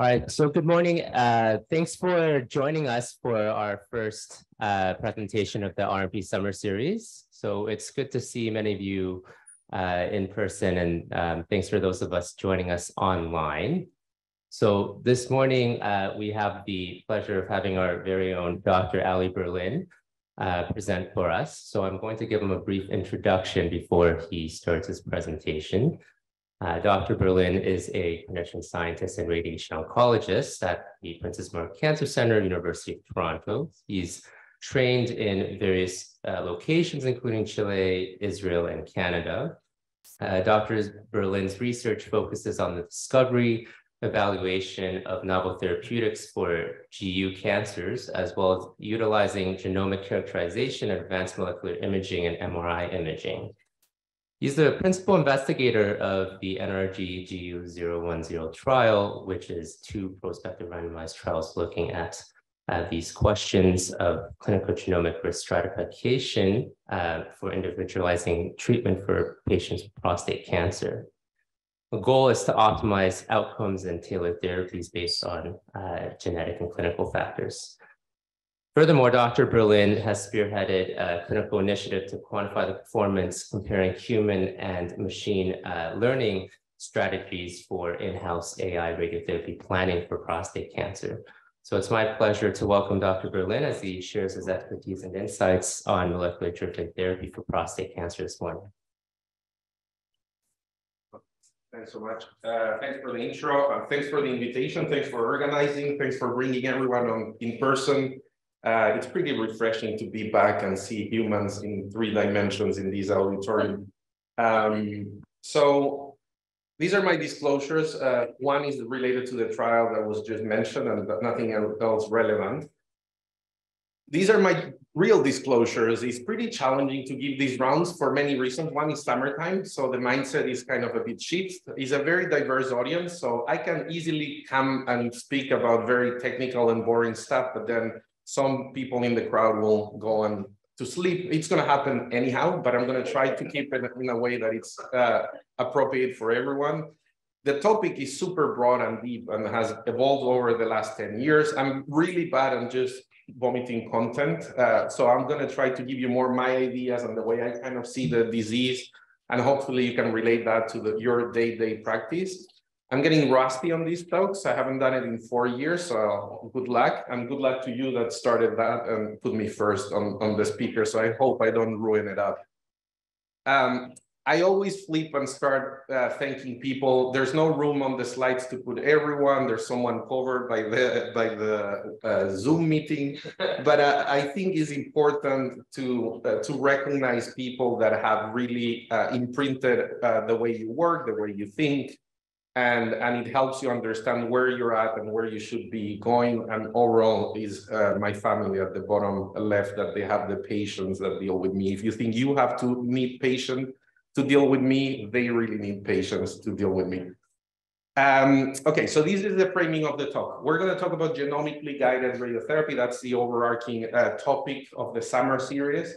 All right, so good morning. Thanks for joining us for our first presentation of the RMP Summer Series. So it's good to see many of you in person, and thanks for those of us joining us online. So this morning, we have the pleasure of having our very own Dr. Ale Berlin present for us. So I'm going to give him a brief introduction before he starts his presentation. Dr. Berlin is a clinician scientist and radiation oncologist at the Princess Margaret Cancer Centre, University of Toronto. He's trained in various locations, including Chile, Israel, and Canada. Dr. Berlin's research focuses on the discovery, evaluation of novel therapeutics for GU cancers, as well as utilizing genomic characterization and advanced molecular imaging and MRI imaging. He's the principal investigator of the NRG GU010 trial, which is two prospective randomized trials looking at these questions of clinical genomic risk stratification for individualizing treatment for patients with prostate cancer. The goal is to optimize outcomes and tailor therapies based on genetic and clinical factors. Furthermore, Dr. Berlin has spearheaded a clinical initiative to quantify the performance comparing human and machine learning strategies for in-house AI radiotherapy planning for prostate cancer. So it's my pleasure to welcome Dr. Berlin as he shares his expertise and insights on molecular targeted therapy for prostate cancer this morning. Thanks so much. Thanks for the intro. Thanks for the invitation. Thanks for organizing. Thanks for bringing everyone on in person. It's pretty refreshing to be back and see humans in three dimensions in this auditorium. So these are my disclosures. One is related to the trial that was just mentioned and nothing else relevant. These are my real disclosures. It's pretty challenging to give these rounds for many reasons. One is summertime, so the mindset is kind of a bit shift. It's a very diverse audience, so I can easily come and speak about very technical and boring stuff, but then some people in the crowd will go on to sleep. It's going to happen anyhow, but I'm going to try to keep it in a way that it's appropriate for everyone. The topic is super broad and deep and has evolved over the last 10 years. I'm really bad at just vomiting content. So I'm going to try to give you more my ideas and the way I kind of see the disease. And hopefully you can relate that to your day-to-day practice. I'm getting rusty on these talks. I haven't done it in 4 years, so good luck. And good luck to you that started that and put me first on the speaker, so I hope I don't ruin it up. I always flip and start thanking people. There's no room on the slides to put everyone. There's someone covered by the Zoom meeting. But I think it's important to recognize people that have really imprinted the way you work, the way you think, and it helps you understand where you're at and where you should be going. And overall is my family at the bottom left, that they have the patients that deal with me. If you think you have to need patience to deal with me, they really need patience to deal with me. Okay, so this is the framing of the talk. We're going to talk about genomically guided radiotherapy. That's the overarching topic of the summer series.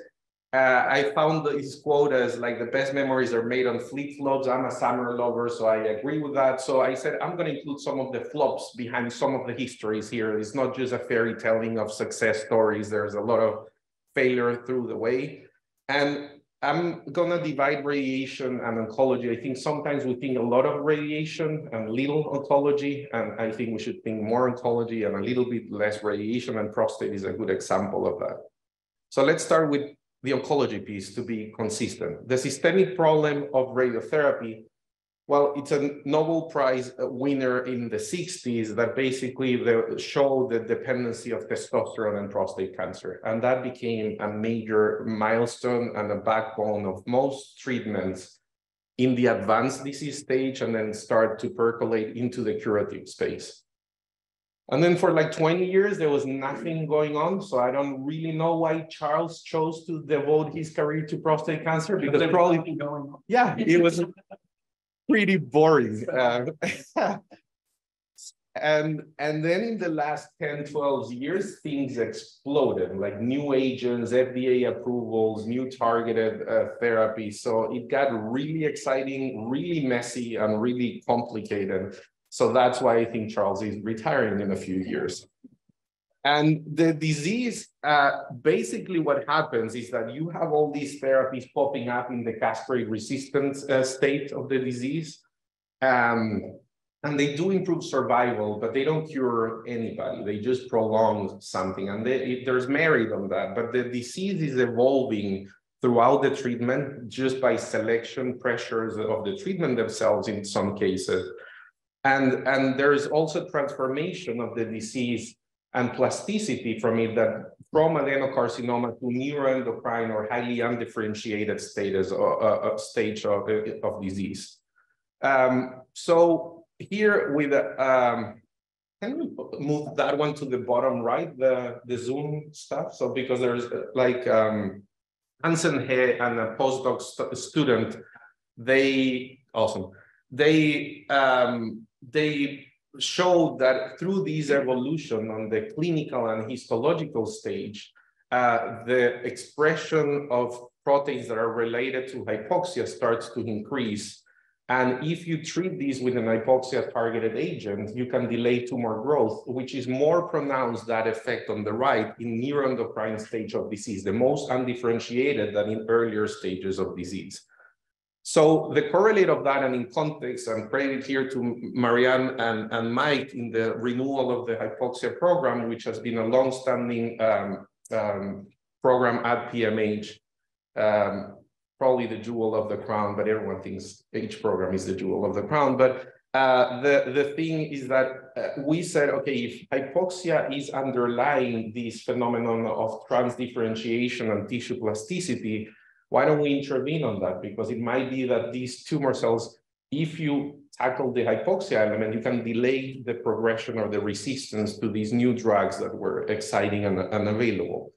I found his quote as like the best memories are made on fleet flops. I'm a summer lover, so I agree with that. So I said, I'm going to include some of the flops behind some of the histories here. It's not just a fairy telling of success stories. There's a lot of failure through the way. And I'm going to divide radiation and oncology. I think sometimes we think a lot of radiation and little oncology. And I think we should think more oncology and a little bit less radiation. And prostate is a good example of that. So let's start with the oncology piece to be consistent. The systemic problem of radiotherapy, well, it's a Nobel Prize winner in the 60s that basically showed the dependency of testosterone and prostate cancer. And that became a major milestone and a backbone of most treatments in the advanced disease stage, and then start to percolate into the curative space. And then for like 20 years, there was nothing going on. So I don't really know why Charles chose to devote his career to prostate cancer, because there probably was nothing going on. Yeah, it was pretty boring. And then in the last 10, 12 years, things exploded, like new agents, FDA approvals, new targeted therapy. So it got really exciting, really messy, and really complicated. So that's why I think Charles is retiring in a few years. And the disease, basically what happens is that you have all these therapies popping up in the castrate resistant state of the disease. And they do improve survival, but they don't cure anybody. They just prolong something. And there's merit on that, but the disease is evolving throughout the treatment just by selection pressures of the treatment themselves in some cases. And there's also transformation of the disease and plasticity from it that from adenocarcinoma to neuroendocrine or highly undifferentiated status of disease. So here with, can we move that one to the bottom right, the Zoom stuff? So because there's like Hansen He and a postdoc student, they, awesome. They showed that through this evolution on the clinical and histological stage, the expression of proteins that are related to hypoxia starts to increase. And if you treat these with an hypoxia-targeted agent, you can delay tumor growth, which is more pronounced, that effect on the right, in neuroendocrine stage of disease, the most undifferentiated than in earlier stages of disease. So the correlate of that, and in context, and credit here to Marianne and Mike in the renewal of the hypoxia program, which has been a long-standing program at PMH, probably the jewel of the crown, but everyone thinks each program is the jewel of the crown. But the thing is that we said, okay, if hypoxia is underlying this phenomenon of transdifferentiation and tissue plasticity, why don't we intervene on that? Because it might be that these tumor cells, if you tackle the hypoxia element, you can delay the progression or the resistance to these new drugs that were exciting and available.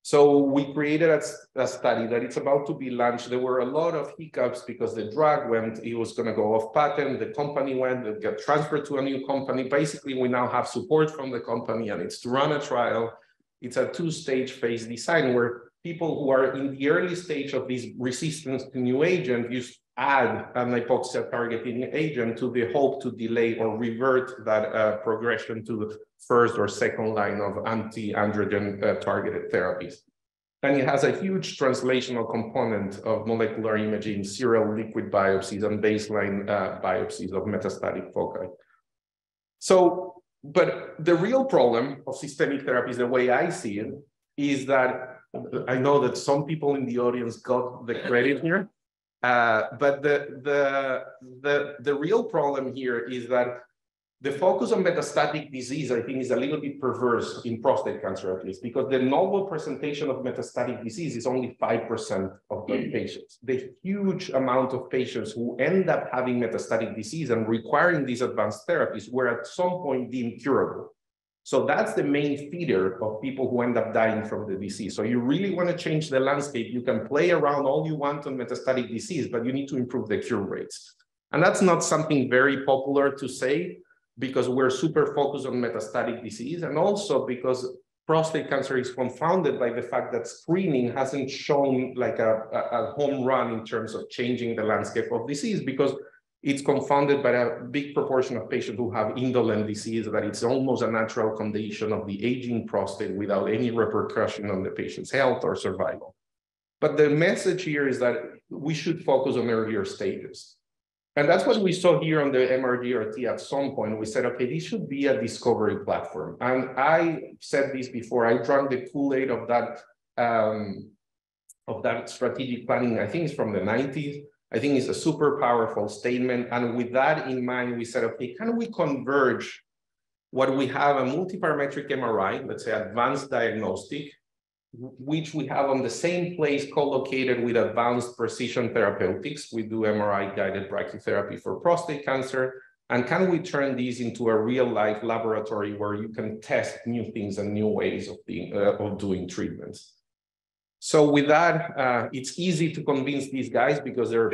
So we created a study that it's about to be launched. There were a lot of hiccups because the drug went, it was going to go off patent, the company went, it got transferred to a new company. Basically, we now have support from the company and it's to run a trial. It's a two-stage phase design where people who are in the early stage of this resistance to new agent, you add an hypoxia targeting agent to the hope to delay or revert that progression to the first or second line of anti-androgen targeted therapies. And it has a huge translational component of molecular imaging, serial liquid biopsies, and baseline biopsies of metastatic foci. So, but the real problem of systemic therapies, the way I see it, is that I know that some people in the audience got the credit here, but the real problem here is that the focus on metastatic disease, I think, is a little bit perverse in prostate cancer, at least, because the novel presentation of metastatic disease is only 5% of the patients. The huge amount of patients who end up having metastatic disease and requiring these advanced therapies were at some point deemed curable. So that's the main feeder of people who end up dying from the disease. So you really want to change the landscape. You can play around all you want on metastatic disease, but you need to improve the cure rates. And that's not something very popular to say because we're super focused on metastatic disease. And also because prostate cancer is confounded by the fact that screening hasn't shown like a home run in terms of changing the landscape of disease, because it's confounded by a big proportion of patients who have indolent disease, that it's almost a natural condition of the aging prostate without any repercussion on the patient's health or survival. But the message here is that we should focus on earlier stages. And that's what we saw here on the MRGRT at some point. We said, okay, this should be a discovery platform. And I said this before, I drank the Kool-Aid of that strategic planning. I think it's from the 90s. I think it's a super powerful statement. And with that in mind, we said, okay, can we converge what we have, a multiparametric MRI, let's say advanced diagnostic, which we have on the same place co-located with advanced precision therapeutics. We do MRI-guided brachytherapy for prostate cancer. And can we turn these into a real-life laboratory where you can test new things and new ways of doing treatments? So with that, it's easy to convince these guys because they're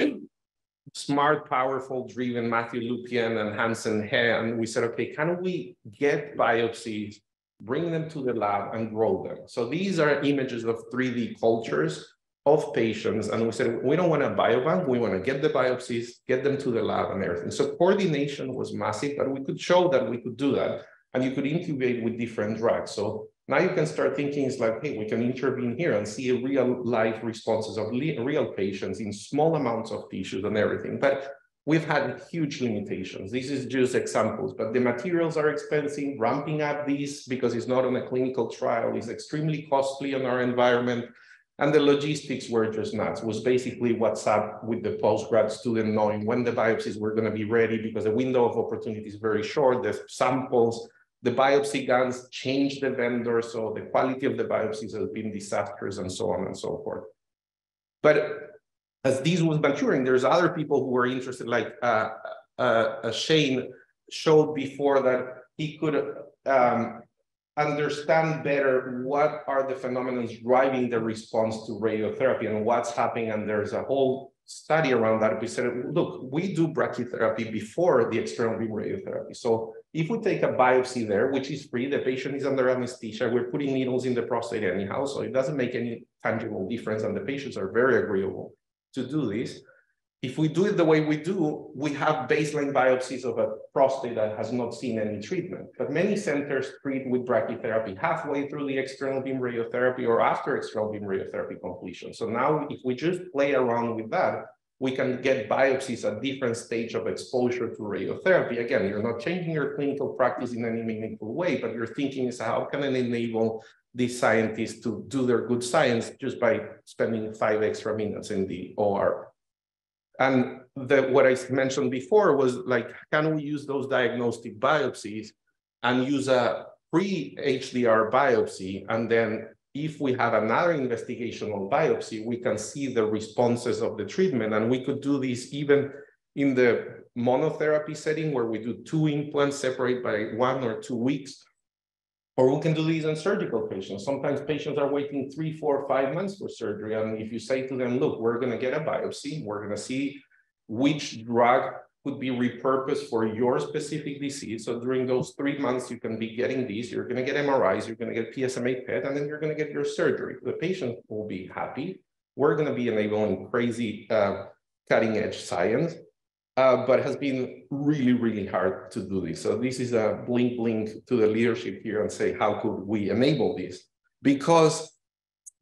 smart, powerful, driven, Matthew Lupien and Hansen He. And we said, okay, can we get biopsies, bring them to the lab and grow them? So these are images of 3D cultures of patients, and we said, we don't want a biobank, we want to get the biopsies, get them to the lab and everything. So coordination was massive, but we could show that we could do that, and you could incubate with different drugs. So now you can start thinking, it's like, hey, we can intervene here and see real life responses of real patients in small amounts of tissues and everything. But we've had huge limitations. This is just examples, but the materials are expensive. Ramping up these, because it's not on a clinical trial, is extremely costly on our environment. And the logistics were just nuts. It was basically what's up with the postgrad student knowing when the biopsies were going to be ready, because the window of opportunity is very short. The samples, the biopsy guns change the vendor, so the quality of the biopsies has been disastrous, and so on and so forth. But as these was maturing, there's other people who were interested, like Shane showed before, that he could understand better what are the phenomena driving the response to radiotherapy and what's happening. And there's a whole study around that. We said, look, we do brachytherapy before the external beam radiotherapy. So if we take a biopsy there, which is free, the patient is under anesthesia, we're putting needles in the prostate anyhow, so it doesn't make any tangible difference, and the patients are very agreeable to do this. If we do it the way we do, we have baseline biopsies of a prostate that has not seen any treatment. But many centers treat with brachytherapy halfway through the external beam radiotherapy or after external beam radiotherapy completion. So now if we just play around with that, we can get biopsies at different stage of exposure to radiotherapy. Again, you're not changing your clinical practice in any meaningful way, but your thinking is, how can I enable these scientists to do their good science just by spending 5 extra minutes in the OR? And what I mentioned before was, like, can we use those diagnostic biopsies and use a pre-HDR biopsy, and then if we have another investigational biopsy, we can see the responses of the treatment. And we could do this even in the monotherapy setting, where we do 2 implants separated by 1 or 2 weeks. Or we can do these in surgical patients. Sometimes patients are waiting 3, 4, 5 months for surgery. And if you say to them, look, we're going to get a biopsy, we're going to see which drug could be repurposed for your specific disease. So during those 3 months, you can be getting these, you're gonna get MRIs, you're gonna get PSMA PET, and then you're gonna get your surgery. The patient will be happy. We're gonna be enabling crazy cutting edge science, but has been really, really hard to do this. So this is a blink, blink to the leadership here and say, how could we enable this? Because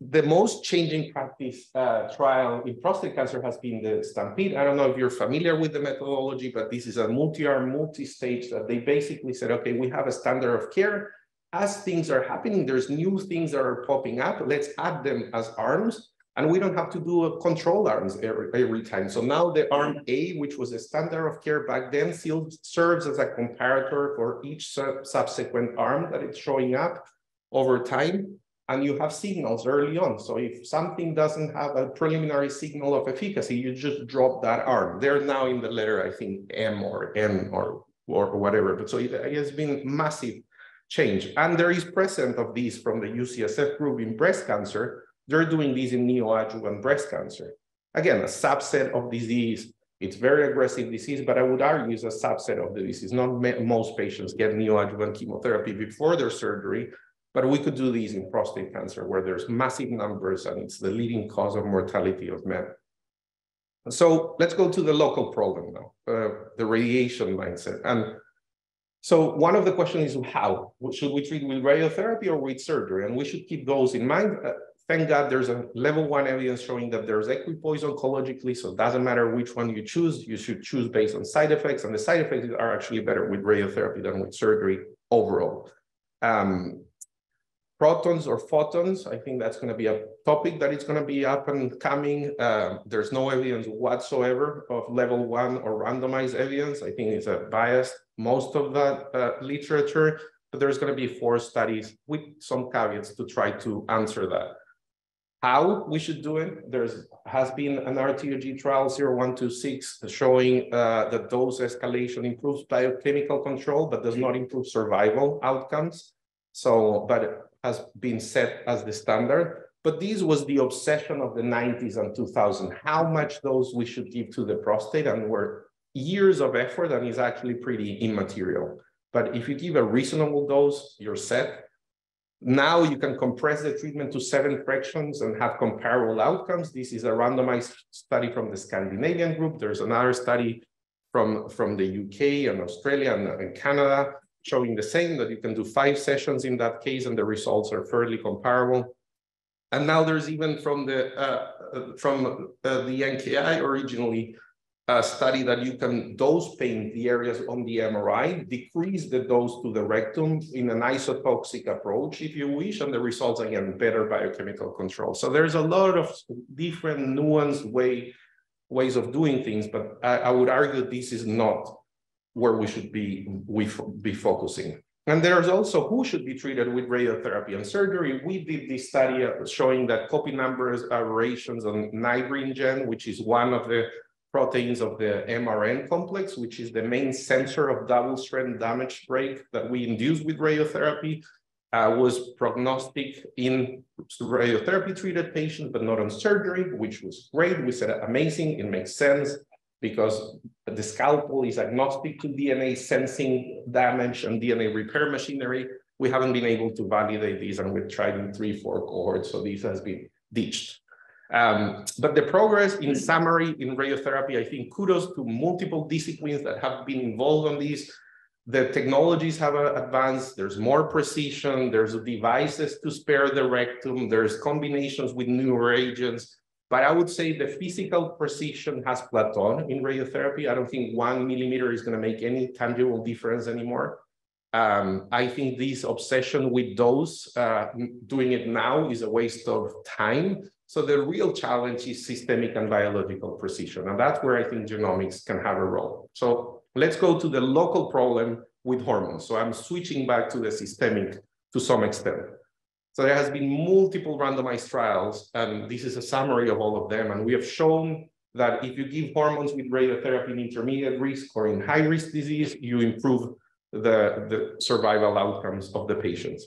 the most changing practice trial in prostate cancer has been the STAMPEDE. I don't know if you're familiar with the methodology, but this is a multi-arm, multi-stage that they basically said, okay, we have a standard of care. As things are happening, there's new things that are popping up. Let's add them as arms, and we don't have to do a control arms every time. So now the arm A, which was the standard of care back then, still serves as a comparator for each subsequent arm that it's showing up over time. And you have signals early on. So if something doesn't have a preliminary signal of efficacy, you just drop that arm. They're now in the letter, I think, M or N or whatever. But so it has been massive change. And there is present of these from the UCSF group in breast cancer. They're doing these in neoadjuvant breast cancer. Again, a subset of disease. It's very aggressive disease, but I would argue it's a subset of the disease. Not most patients get neoadjuvant chemotherapy before their surgery. But we could do these in prostate cancer, where there's massive numbers and it's the leading cause of mortality of men. So let's go to the local problem now, the radiation mindset. And so one of the questions is, how? Should we treat with radiotherapy or with surgery? And we should keep those in mind. Thank God there's a level 1 evidence showing that there's equipoise oncologically, so it doesn't matter which one you choose. You should choose based on side effects, and the side effects are actually better with radiotherapy than with surgery overall. Protons or photons, I think that's going to be a topic that is going to be up and coming. There's no evidence whatsoever of level 1 or randomized evidence. I think it's a biased, most of that literature, but there's going to be 4 studies with some caveats to try to answer that. How we should do it? There has been an RTOG trial 0126 showing that dose escalation improves biochemical control, but does not improve survival outcomes. So, but has been set as the standard. But this was the obsession of the 90s and 2000, how much dose we should give to the prostate, and were years of effort, and is actually pretty immaterial. But if you give a reasonable dose, you're set. Now you can compress the treatment to 7 fractions and have comparable outcomes. This is a randomized study from the Scandinavian group. There's another study from the UK and Australia and Canada showing the same, that you can do 5 sessions in that case, and the results are fairly comparable. And now there's even from the NKI originally a study that you can dose paint the areas on the MRI, decrease the dose to the rectum in an isotoxic approach if you wish, and the results again, better biochemical control. So there's a lot of different nuanced ways of doing things, but I would argue this is not where we should be focusing. And there's also who should be treated with radiotherapy and surgery. We did this study showing that copy numbers aberrations on neighboring gen, which is one of the proteins of the MRN complex, which is the main sensor of double-strand damage break that we induce with radiotherapy, was prognostic in radiotherapy-treated patients, but not on surgery, which was great. We said amazing, it makes sense, because the scalpel is agnostic to DNA sensing damage and DNA repair machinery. We haven't been able to validate these, and we've tried in 3-4 cohorts, so this has been ditched. But the progress in summary in radiotherapy, I think kudos to multiple disciplines that have been involved on these. The technologies have advanced, there's more precision, there's devices to spare the rectum, there's combinations with newer agents. But I would say the physical precision has plateaued in radiotherapy. I don't think 1 millimeter is gonna make any tangible difference anymore. I think this obsession with dose, doing it now is a waste of time. So the real challenge is systemic and biological precision. And that's where I think genomics can have a role. So let's go to the local problem with hormones. So I'm switching back to the systemic to some extent. So there has been multiple randomized trials, and this is a summary of all of them. And we have shown that if you give hormones with radiotherapy in intermediate risk or in high risk disease, you improve the survival outcomes of the patients.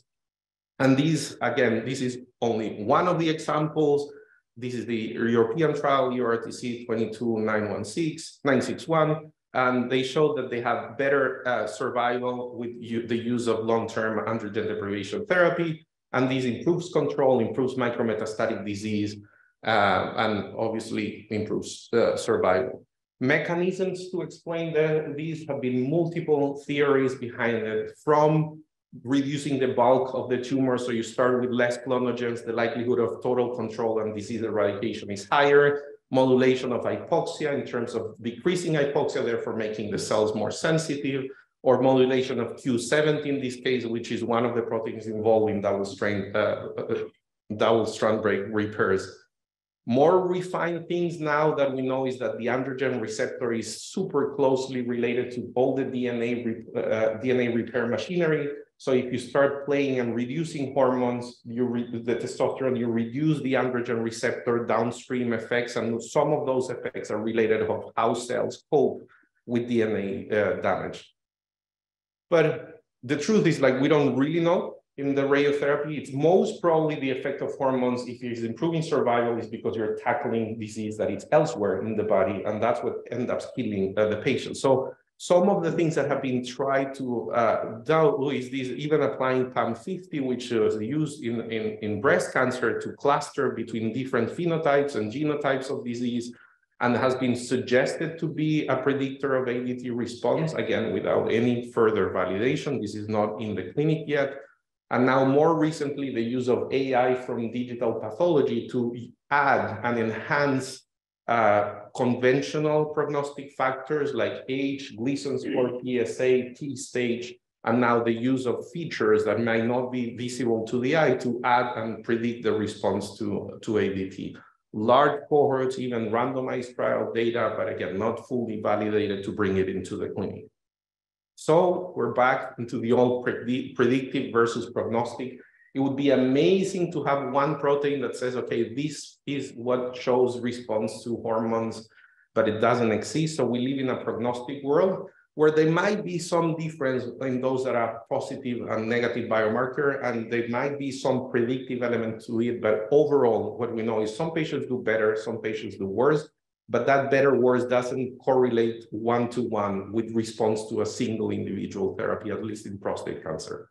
And these, again, this is only one of the examples. This is the European trial, URTC 22916961, and they showed that they have better survival with the use of long-term androgen deprivation therapy. And this improves control, improves micrometastatic disease, and obviously improves survival. Mechanisms to explain these have been multiple theories behind it, from reducing the bulk of the tumor, so you start with less clonogens, the likelihood of total control and disease eradication is higher, modulation of hypoxia in terms of decreasing hypoxia, therefore making the cells more sensitive, or modulation of Q70 in this case, which is one of the proteins involved in double-strand break repairs. More refined things now that we know is that the androgen receptor is super closely related to all the DNA repair machinery. So if you start playing and reducing hormones, the testosterone, you reduce the androgen receptor downstream effects, and some of those effects are related to how cells cope with DNA damage. But the truth is, like, we don't really know. In the radiotherapy, it's most probably the effect of hormones, if it's improving survival, is because you're tackling disease that is elsewhere in the body, and that's what ends up killing the patient. So some of the things that have been tried to do is this, even applying PAM50, which is used in breast cancer to cluster between different phenotypes and genotypes of disease, and has been suggested to be a predictor of ADT response, again, without any further validation. This is not in the clinic yet. And now more recently, the use of AI from digital pathology to add and enhance conventional prognostic factors like age, Gleason score, PSA, T stage, and now the use of features that might not be visible to the eye to add and predict the response to ADT. Large cohorts, even randomized trial data, but again, not fully validated to bring it into the clinic. So we're back into the old predictive versus prognostic. It would be amazing to have one protein that says, okay, this is what shows response to hormones, but it doesn't exist. So we live in a prognostic world where there might be some difference in those that are positive and negative biomarker, and there might be some predictive element to it. But overall, what we know is some patients do better, some patients do worse. But that better worse doesn't correlate one-to-one with response to a single individual therapy, at least in prostate cancer.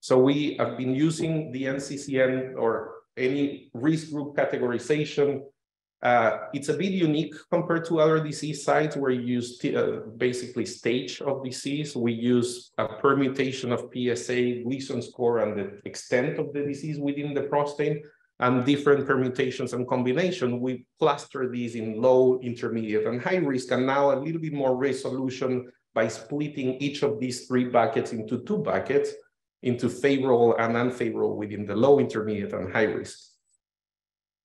So we have been using the NCCN or any risk group categorization. It's a bit unique compared to other disease sites where you use basically stage of disease. We use a permutation of PSA, Gleason score, and the extent of the disease within the prostate, and different permutations and combination. We cluster these in low, intermediate, and high risk, and now a little bit more resolution by splitting each of these three buckets into two buckets, into favorable and unfavorable within the low, intermediate, and high risk.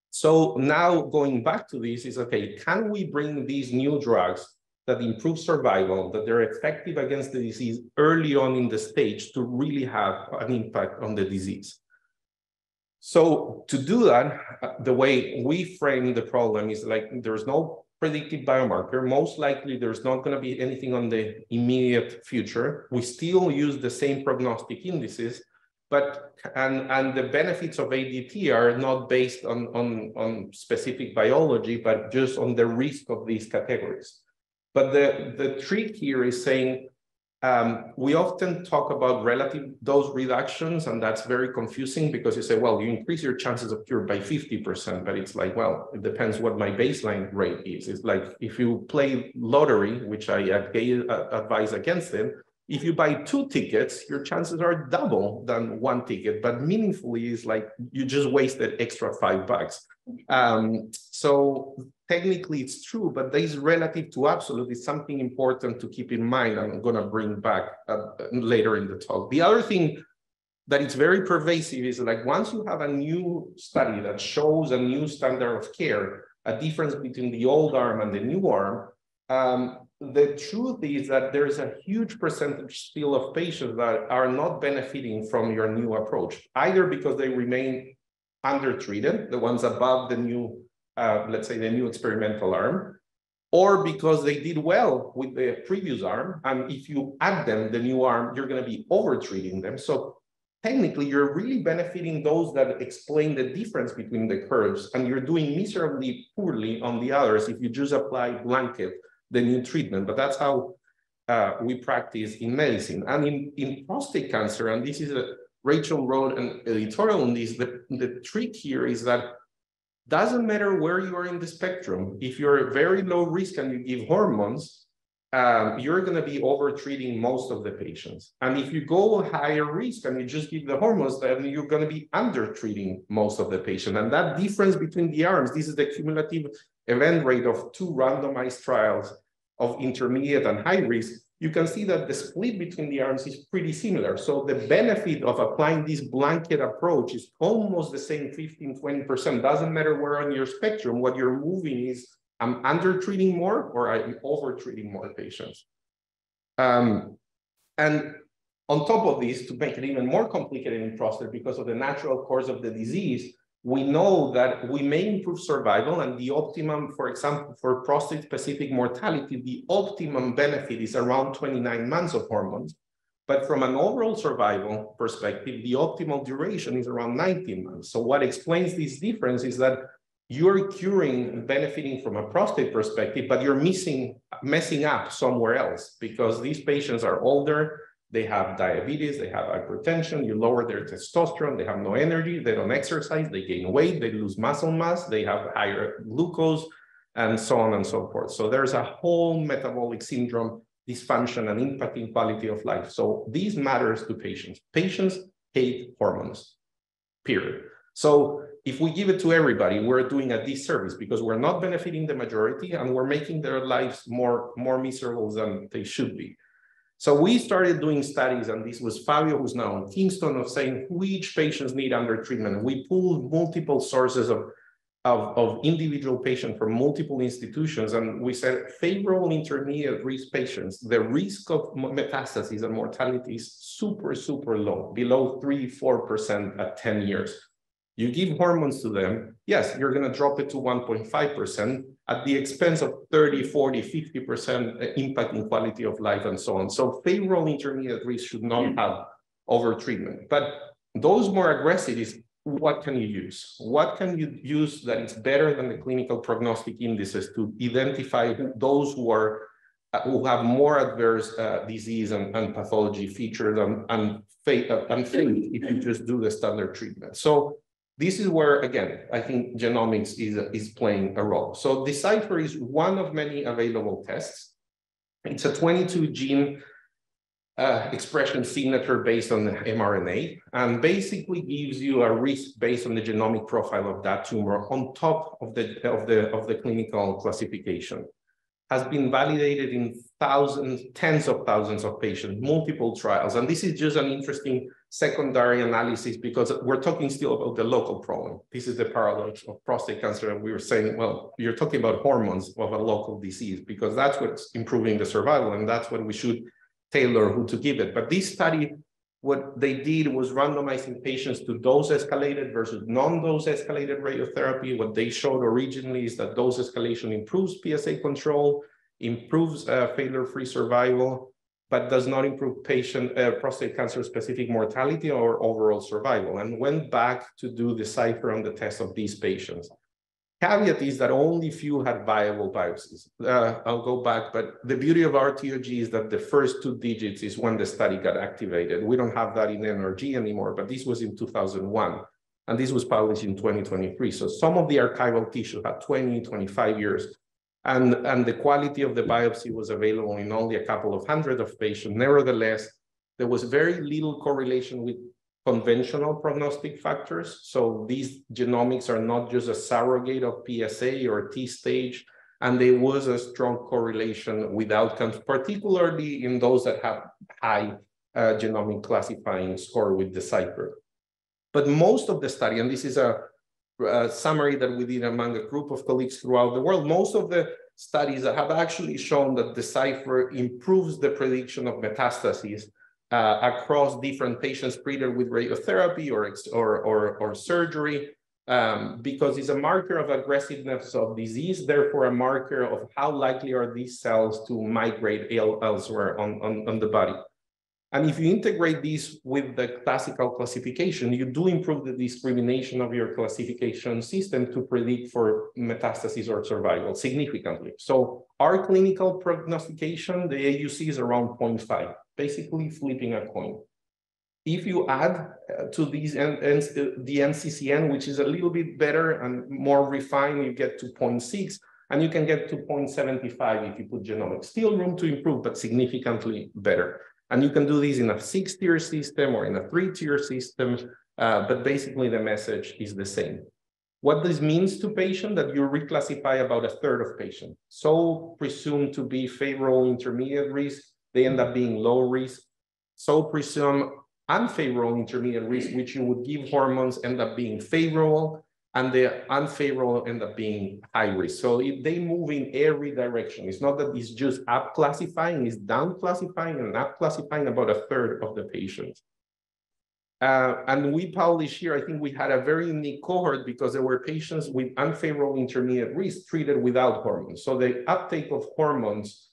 So now going back to this is, okay, can we bring these new drugs that improve survival, that they're effective against the disease early on in the stage to really have an impact on the disease? So to do that, the way we frame the problem is like, there's no predictive biomarker. Most likely there's not going to be anything on the immediate future. We still use the same prognostic indices, but and the benefits of ADT are not based on specific biology, but just on the risk of these categories. But the trick here is saying, we often talk about relative dose reductions, and that's very confusing because you say, well, you increase your chances of cure by 50%, but it's like, well, it depends what my baseline rate is. It's like, if you play lottery, which I advise against it, if you buy two tickets, your chances are double than one ticket, but meaningfully is like you just wasted extra $5. So technically it's true, but that is relative to absolute. It's something important to keep in mind. I'm going to bring back later in the talk. The other thing that is very pervasive is like once you have a new study that shows a new standard of care, a difference between the old arm and the new arm, the truth is that there's a huge percentage still of patients that are not benefiting from your new approach, either because they remain undertreated, the ones above the new, let's say the new experimental arm, or because they did well with the previous arm. And if you add them, the new arm, you're going to be overtreating them. So technically, you're really benefiting those that explain the difference between the curves, and you're doing miserably poorly on the others if you just apply blanket the new treatment. But that's how we practice in medicine. And in prostate cancer, and this is Rachel wrote an editorial on this, the trick here is that doesn't matter where you are in the spectrum, if you're at very low risk and you give hormones, you're gonna be overtreating most of the patients. And if you go higher risk and you just give the hormones, then you're gonna be undertreating most of the patient. And that difference between the arms, this is the cumulative event rate of two randomized trials of intermediate and high risk, you can see that the split between the arms is pretty similar. So the benefit of applying this blanket approach is almost the same, 15–20%. Doesn't matter where on your spectrum, what you're moving is I'm undertreating more or I'm overtreating more patients. And on top of this, to make it even more complicated in prostate because of the natural course of the disease, we know that we may improve survival, and the optimum, for example, for prostate-specific mortality, the optimum benefit is around 29 months of hormones. But from an overall survival perspective, the optimal duration is around 19 months. So what explains this difference is that you're curing and benefiting from a prostate perspective, but you're messing up somewhere else because these patients are older, they have diabetes, they have hypertension, you lower their testosterone, they have no energy, they don't exercise, they gain weight, they lose muscle mass, they have higher glucose, and so on and so forth. So there's a whole metabolic syndrome, dysfunction, and impacting quality of life. So these matters to patients. Patients hate hormones, period. So if we give it to everybody, we're doing a disservice because we're not benefiting the majority and we're making their lives more miserable than they should be. So we started doing studies, and this was Fabio, who's now in Kingston, of saying which patients need under treatment. And we pulled multiple sources of individual patients from multiple institutions, and we said favorable intermediate risk patients, the risk of metastases and mortality is super, super low, below 3–4% at 10 years. You give hormones to them, yes, you're going to drop it to 1.5% at the expense of 30–40–50% impact in quality of life and so on. So favorable intermediate risk should not have overtreatment. But those more aggressive is what can you use? What can you use that is better than the clinical prognostic indices to identify those who are who have more adverse disease and pathology features and fate if you just do the standard treatment. So this is where, again, I think genomics is playing a role. So Decipher is one of many available tests. It's a 22-gene expression signature based on the mRNA, and basically gives you a risk based on the genomic profile of that tumor on top of the clinical classification. Has been validated in thousands, tens of thousands of patients, multiple trials. And this is just an interesting secondary analysis because we're talking still about the local problem. This is the paradox of prostate cancer. And we were saying, well, you're talking about hormones of a local disease because that's what's improving the survival. And that's what we should tailor who to give it. But this study, what they did was randomizing patients to dose-escalated versus non-dose-escalated radiotherapy. What they showed originally is that dose escalation improves PSA control, improves failure-free survival, but does not improve patient prostate cancer-specific mortality or overall survival, and went back to do the Decipher on the test of these patients. Caveat is that only few had viable biopsies. I'll go back, but the beauty of RTOG is that the first two digits is when the study got activated. We don't have that in NRG anymore, but this was in 2001, and this was published in 2023. So some of the archival tissue had 20, 25 years, and the quality of the biopsy was available in only a couple of hundred of patients. Nevertheless, there was very little correlation with conventional prognostic factors. So these genomics are not just a surrogate of PSA or T stage, and there was a strong correlation with outcomes, particularly in those that have high genomic classifying score with Decipher. But most of the study, and this is a summary that we did among a group of colleagues throughout the world, most of the studies that have actually shown that Decipher improves the prediction of metastases across different patients treated with radiotherapy or surgery, because it's a marker of aggressiveness of disease, therefore a marker of how likely are these cells to migrate elsewhere on the body. And if you integrate these with the classical classification, you do improve the discrimination of your classification system to predict for metastasis or survival significantly. So our clinical prognostication, the AUC is around 0.5. Basically flipping a coin. If you add to these the NCCN, which is a little bit better and more refined, you get to 0.6, and you can get to 0.75 if you put genomics. Still room to improve, but significantly better. And you can do this in a 6-tier system or in a 3-tier system, but basically the message is the same. What this means to patients, that you reclassify about a third of patients. So presumed to be favorable intermediate risk, they end up being low risk. So presumed unfavorable intermediate risk, which you would give hormones, end up being favorable, and the unfavorable end up being high risk. So if they move in every direction. It's not that it's just up classifying, it's down classifying and up classifying about a third of the patients. And we published here, I think we had a very unique cohort because there were patients with unfavorable intermediate risk treated without hormones. So the uptake of hormones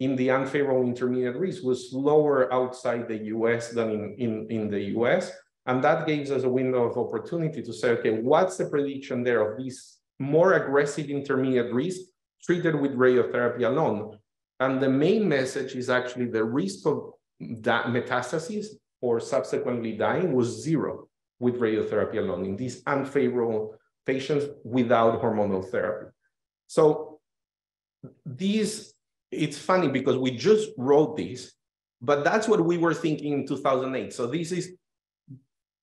in the unfavorable intermediate risk was lower outside the US than in the US. And that gives us a window of opportunity to say, okay, what's the prediction there of this more aggressive intermediate risk treated with radiotherapy alone? And the main message is actually the risk of that metastasis or subsequently dying was zero with radiotherapy alone in these unfavorable patients without hormonal therapy. So these, it's funny because we just wrote this, but that's what we were thinking in 2008. So this is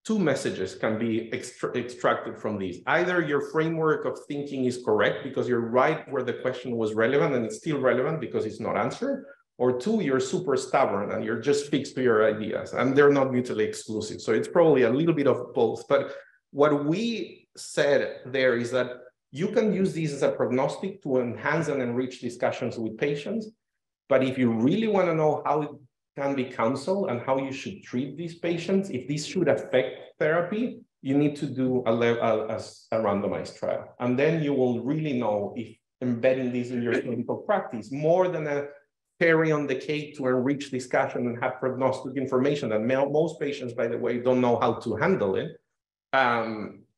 two messages can be extracted from this. Either your framework of thinking is correct because you're right where the question was relevant and it's still relevant because it's not answered, or two, you're super stubborn and you're just fixed to your ideas and they're not mutually exclusive. So it's probably a little bit of both. But what we said there is that you can use these as a prognostic to enhance and enrich discussions with patients. But if you really want to know how it can be counseled and how you should treat these patients, if this should affect therapy, you need to do a randomized trial. And then you will really know if embedding these in your clinical practice more than a cherry on the cake to enrich discussion and have prognostic information that most patients, by the way, don't know how to handle it.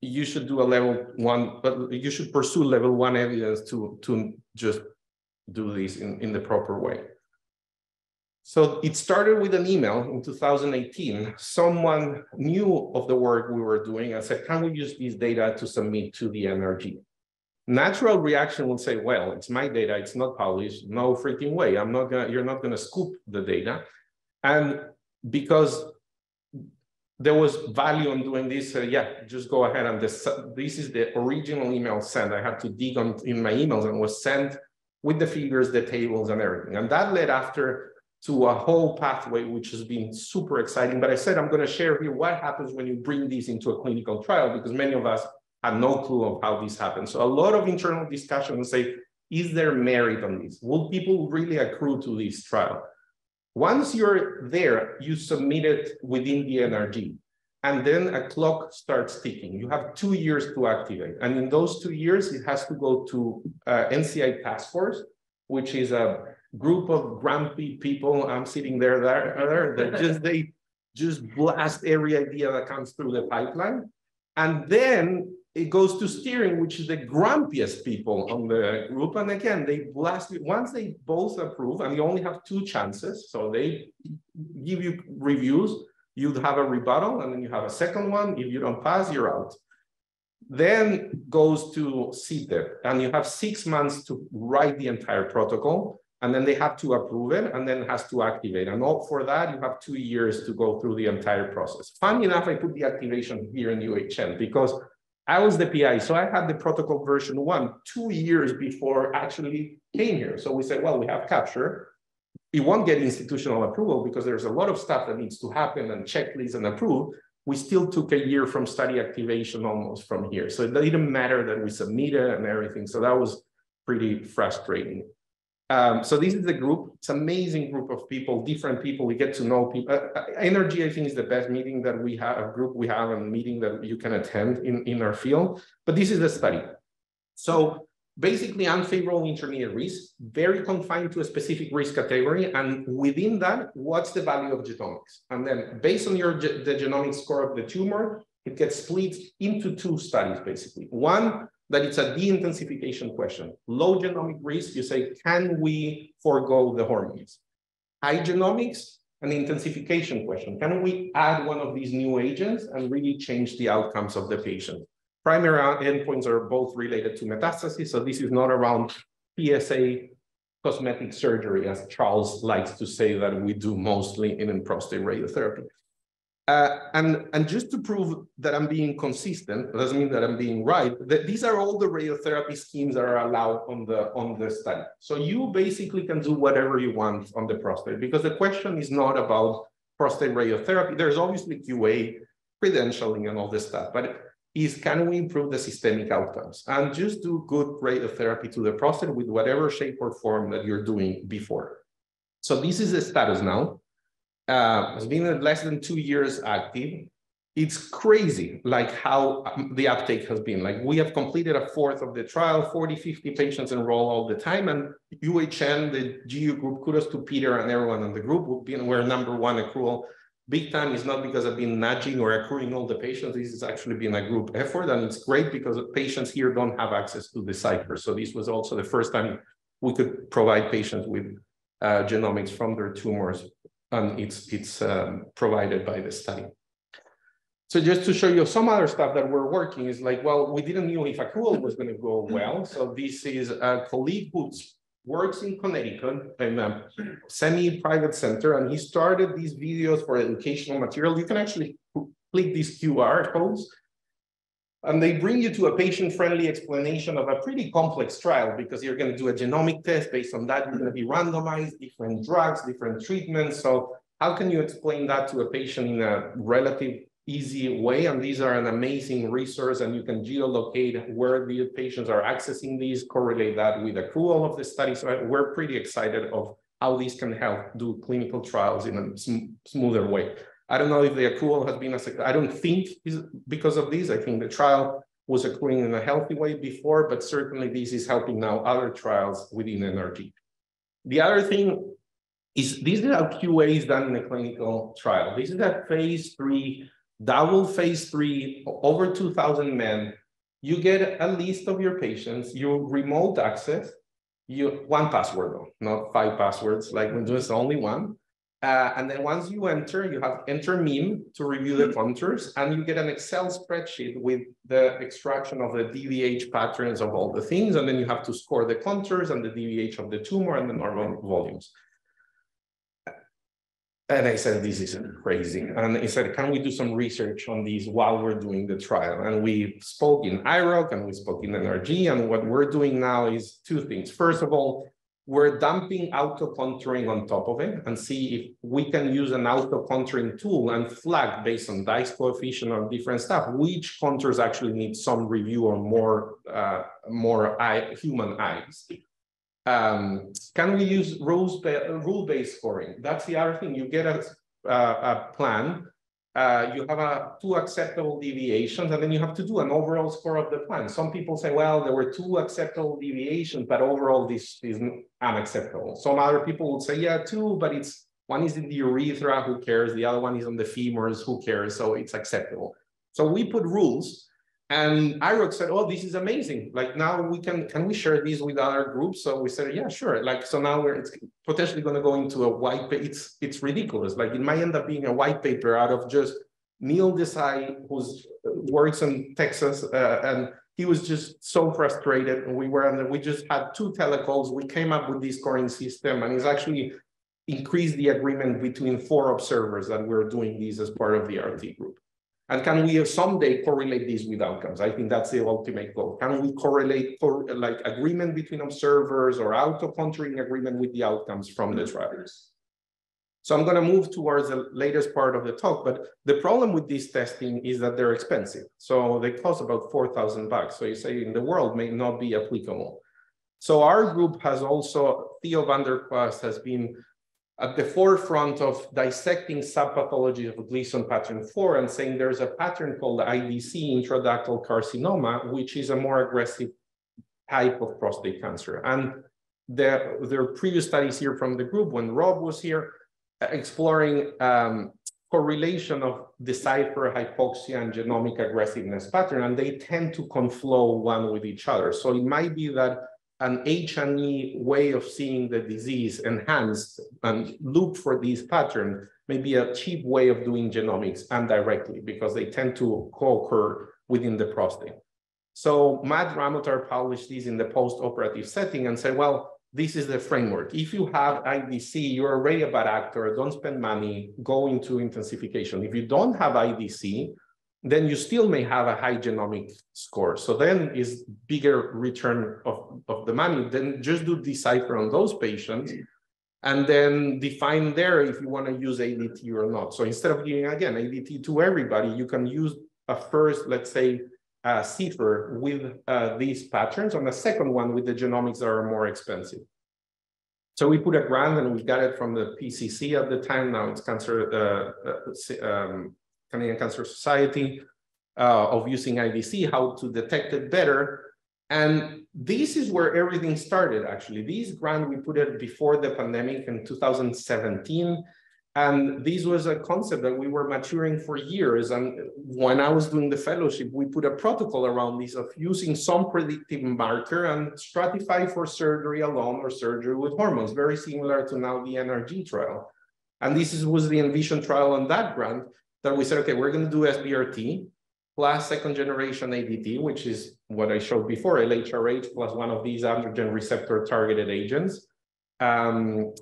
You should do a level 1, but you should pursue level 1 evidence to just do this in the proper way. So it started with an email in 2018. Someone knew of the work we were doing and said, can we use these data to submit to the NRG? Natural reaction will say, well, it's my data, it's not published, no freaking way. I'm not gonna, you're not gonna scoop the data. And because there was value in doing this, yeah, just go ahead. And this is the original email sent. I had to dig on in my emails and was sent with the figures, the tables and everything. And that led after to a whole pathway, which has been super exciting. But I said, I'm gonna share here what happens when you bring these into a clinical trial, because many of us have no clue of how this happens. So a lot of internal discussion and say, is there merit on this? Will people really accrue to this trial? Once you're there, you submit it within the NRG, and then a clock starts ticking. You have 2 years to activate. And in those 2 years, it has to go to NCI Task Force, which is a group of grumpy people. I'm sitting there that they just blast every idea that comes through the pipeline. And then it goes to steering, which is the grumpiest people on the group. And again, they blast it. Once they both approve, and you only have two chances, so they give you reviews, you'd have a rebuttal, and then you have a second one. If you don't pass, you're out. Then goes to CTEP, and you have 6 months to write the entire protocol, and then they have to approve it, and then it has to activate. And all for that, you have 2 years to go through the entire process. Funny enough, I put the activation here in UHN because I was the PI, so I had the protocol version 1 2 years before actually came here. So we said, well, we have capture. It won't get institutional approval because there's a lot of stuff that needs to happen and checklists and approve. We still took a year from study activation almost from here. So it didn't matter that we submitted and everything. So that was pretty frustrating. So this is the group. It's an amazing group of people, different people. We get to know people. Energy, I think, is the best meeting that we have, a group we have, and meeting that you can attend in our field. But this is the study. So basically, unfavorable intermediate risk, very confined to a specific risk category. And within that, what's the value of genomics? And then based on the genomic score of the tumor, it gets split into two studies, basically. One, that it's a de-intensification question. Low genomic risk, you say, can we forego the hormones? High genomics, an intensification question. Can we add one of these new agents and really change the outcomes of the patient? Primary endpoints are both related to metastasis, so this is not around PSA cosmetic surgery, as Charles likes to say that we do mostly in prostate radiotherapy. And just to prove that I'm being consistent, doesn't mean that I'm being right, that these are all the radiotherapy schemes that are allowed on the study. So you basically can do whatever you want on the prostate, because the question is not about prostate radiotherapy. There's obviously QA, credentialing and all this stuff, but is can we improve the systemic outcomes and just do good radiotherapy to the prostate with whatever shape or form that you're doing before. So this is the status now. It's been less than 2 years active. It's crazy, like how the uptake has been. Like we have completed a fourth of the trial, 40, 50 patients enroll all the time. And UHN, the GU group, kudos to Peter and everyone in the group. We're number one accrual. Big time is not because I've been nudging or accruing all the patients. This has actually been a group effort. And it's great because patients here don't have access to Decipher. So this was also the first time we could provide patients with genomics from their tumors. And it's provided by the study. So just to show you some other stuff that we're working is like, well, we didn't know if accrual was going to go well. So this is a colleague who works in Connecticut in a semi-private center. And he started these videos for educational material. You can actually click these QR codes. And they bring you to a patient-friendly explanation of a pretty complex trial because you're going to do a genomic test. Based on that, you're going to be randomized, different drugs, different treatments. So how can you explain that to a patient in a relative easy way? And these are an amazing resource, and you can geolocate where the patients are accessing these, correlate that with accrual of the study. So we're pretty excited of how these can help do clinical trials in a smoother way. I don't know if the accrual has been, I don't think because of this, I think the trial was accruing in a healthy way before, but certainly this is helping now other trials within NRG. The other thing is, these are how QA is done in a clinical trial. This is a phase 3, double phase 3, over 2,000 men. You get a list of your patients, you remote access, you one password though, not 5 passwords, like we do, it's only one. And then once you enter, you have enter MIM to review the contours, and you get an Excel spreadsheet with the extraction of the DVH patterns of all the things. And then you have to score the contours and the DVH of the tumor and the normal volumes. And I said, this is crazy. And he said, can we do some research on these while we're doing the trial? And we spoke in IROC and we spoke in NRG. And what we're doing now is two things. First of all, we're dumping auto-contouring on top of it and see if we can use an auto-contouring tool and flag based on Dice coefficient or different stuff, which contours actually need some review or more human eyes. Can we use rule-based scoring? That's the other thing. You get a plan, you have two acceptable deviations, and then you have to do an overall score of the plan. Some people say, well, there were two acceptable deviations, but overall this is unacceptable. Some other people would say, yeah, two, but it's one is in the urethra, who cares? The other one is on the femurs, who cares? So it's acceptable. So we put rules. And IROC said, oh, this is amazing. Like now we can we share these with other groups? So we said, yeah, sure. Like, so now it's potentially going to go into a white paper. It's ridiculous. Like it might end up being a white paper out of just Neil Desai, who works in Texas. And he was just so frustrated. And we just had two telecalls. We came up with this scoring system, and it's actually increased the agreement between 4 observers that we're doing this as part of the RT group. And can we someday correlate these with outcomes? I think that's the ultimate goal. Can we correlate like agreement between observers or auto-contouring agreement with the outcomes from the trials? So I'm going to move towards the latest part of the talk, but the problem with this testing is that they're expensive. So they cost about $4,000. So you say in the world may not be applicable. So our group has also, Theo van der Kwast has been at the forefront of dissecting subpathologies of Gleason pattern 4 and saying there's a pattern called IDC, intraductal carcinoma, which is a more aggressive type of prostate cancer. And there are previous studies here from the group when Rob was here, exploring correlation of Decipher, hypoxia, and genomic aggressiveness pattern, and they tend to conflow one with each other. So it might be that an H&E way of seeing the disease enhanced and look for these patterns may be a cheap way of doing genomics indirectly because they tend to co-occur within the prostate. So Matt Ramotar published these in the post-operative setting and said, well, this is the framework. If you have IDC, you're already a bad actor, don't spend money, go into intensification. If you don't have IDC, then you still may have a high genomic score. So then is bigger return of the money. Then just do Decipher on those patients and then define there if you want to use ADT or not. So instead of giving, again, ADT to everybody, you can use a first, let's say, CIFR with these patterns and a second one with the genomics that are more expensive. So we put a grant and we got it from the PCC at the time. Now it's Canadian Cancer Society, of using IDC, how to detect it better. And this is where everything started, actually. This grant, we put it before the pandemic in 2017. And this was a concept that we were maturing for years. And when I was doing the fellowship, we put a protocol around this of using some predictive marker and stratify for surgery alone or surgery with hormones, very similar to now the NRG trial. And this was the Envision trial on that grant, that we said, okay, we're going to do SBRT plus second generation ADT, which is what I showed before, LHRH plus one of these androgen receptor targeted agents. And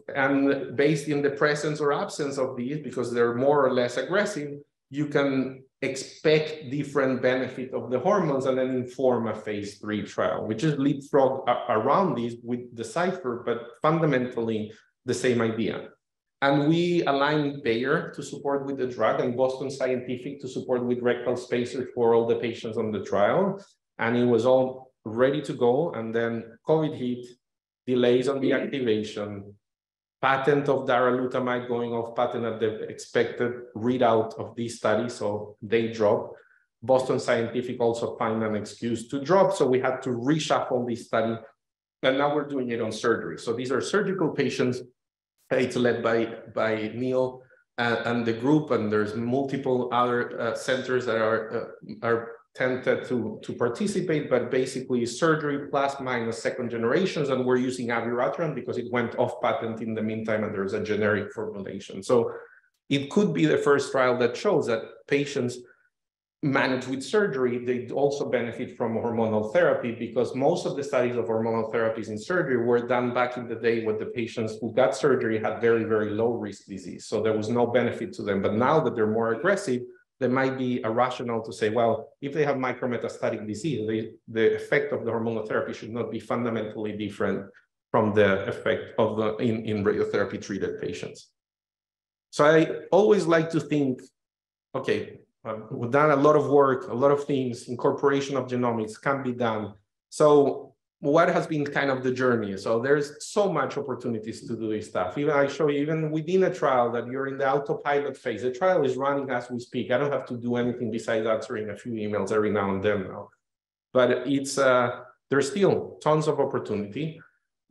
based in the presence or absence of these, because they're more or less aggressive, you can expect different benefit of the hormones and then inform a phase 3 trial. We just leapfrog around these with Decipher, but fundamentally the same idea. And we aligned Bayer to support with the drug and Boston Scientific to support with rectal spacers for all the patients on the trial. And it was all ready to go. And then COVID hit, delays on the activation, patent of darolutamide going off patent at the expected readout of these studies. So they dropped. Boston Scientific also found an excuse to drop. So we had to reshuffle this study. And now we're doing it on surgery. So these are surgical patients. It's led by Neil and the group, and there's multiple other centers that are tented to participate, but basically surgery plus minus second generations, and we're using abiraterone because it went off patent in the meantime and there's a generic formulation. So it could be the first trial that shows that patients managed with surgery, they also benefit from hormonal therapy, because most of the studies of hormonal therapies in surgery were done back in the day when the patients who got surgery had very, very low risk disease. So there was no benefit to them. But now that they're more aggressive, there might be a rationale to say, well, if they have micrometastatic disease, the effect of the hormonal therapy should not be fundamentally different from the effect of the in radiotherapy treated patients. So I always like to think, okay, we've done a lot of work, a lot of things, incorporation of genomics can be done. So what has been kind of the journey? So there's so much opportunities to do this stuff. Even I show you, even within a trial that you're in the autopilot phase, the trial is running as we speak. I don't have to do anything besides answering a few emails every now and then now. But it's there's still tons of opportunity.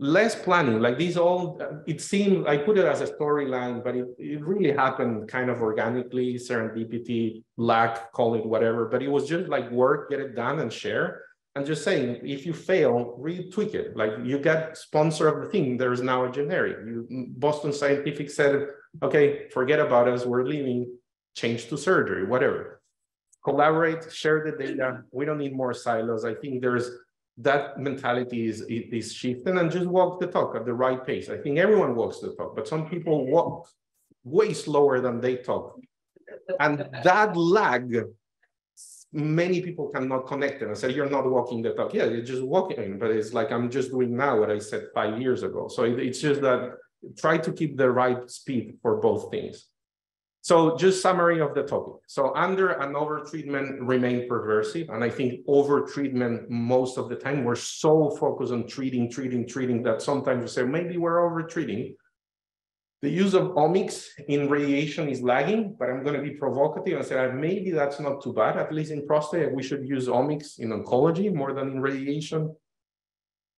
Less planning, like these all, it seemed, I put it as a storyline, but it really happened kind of organically, serendipity, luck, call it whatever, but it was just like work, get it done and share. And just saying, if you fail, retweak it. Like you got sponsor of the thing, there's now a generic. Boston Scientific said, okay, forget about us, we're leaving, change to surgery, whatever. Collaborate, share the data. We don't need more silos. I think there's, that mentality is shifting, and just walk the talk at the right pace. I think everyone walks the talk, but some people walk way slower than they talk. And that lag, many people cannot connect them and say, you're not walking the talk. Yeah, you're just walking, but it's like, I'm just doing now what I said 5 years ago. So it's just that try to keep the right speed for both things. So just summary of the topic. So under and over treatment remain perversive. And I think over treatment most of the time, we're so focused on treating that sometimes we say, maybe we're over treating. The use of omics in radiation is lagging, but I'm going to be provocative and say maybe that's not too bad. At least in prostate, we should use omics in oncology more than in radiation.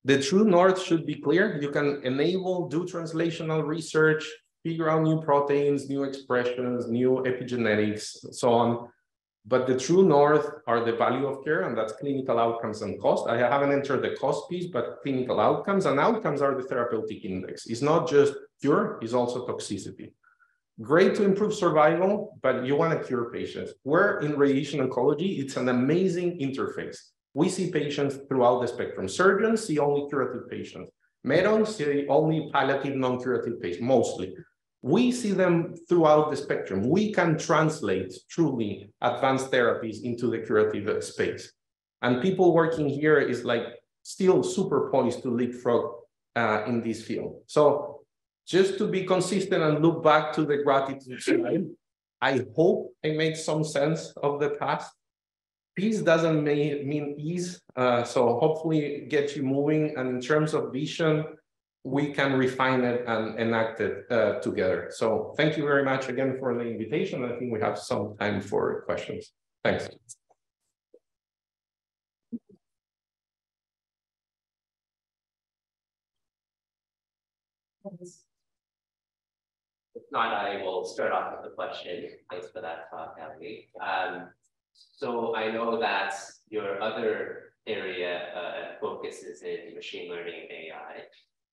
The true north should be clear. You can enable, do translational research, figure out new proteins, new expressions, new epigenetics, so on. But the true north are the value of care, and that's clinical outcomes and cost. I haven't entered the cost piece, but clinical outcomes, and outcomes are the therapeutic index. It's not just cure, it's also toxicity. Great to improve survival, but you want to cure patients. Where in radiation oncology, it's an amazing interface. We see patients throughout the spectrum. Surgeons see only curative patients. Medons see only palliative, non-curative patients, mostly. We see them throughout the spectrum. We can translate truly advanced therapies into the curative space. And people working here is like still super poised to leapfrog in this field. So just to be consistent and look back to the gratitude slide, I hope I made some sense of the past. Peace doesn't mean ease, so hopefully get you moving. And in terms of vision, we can refine it and enact it together. So thank you very much again for the invitation. I think we have some time for questions. Thanks. If not, I will start off with a question. Thanks for that talk, Ali. So I know that your other area focuses in machine learning and AI.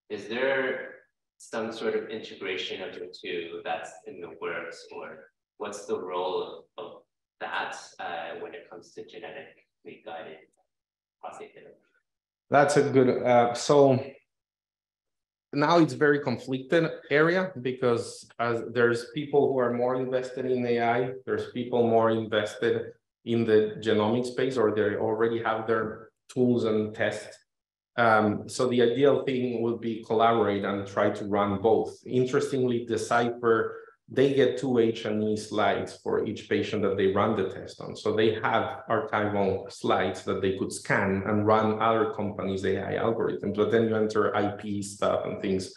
Is there some sort of integration of the two that's in the works, or what's the role of that when it comes to genetically guided prostate therapy? That's a good, so now it's very conflicted area because there's people who are more invested in AI, there's people more invested in the genomic space, or they already have their tools and tests. So the ideal thing would be collaborate and try to run both. Interestingly, Decipher, they get 2 H&E slides for each patient that they run the test on. So they have archival slides that they could scan and run other companies' AI algorithms, but then you enter IP stuff and things.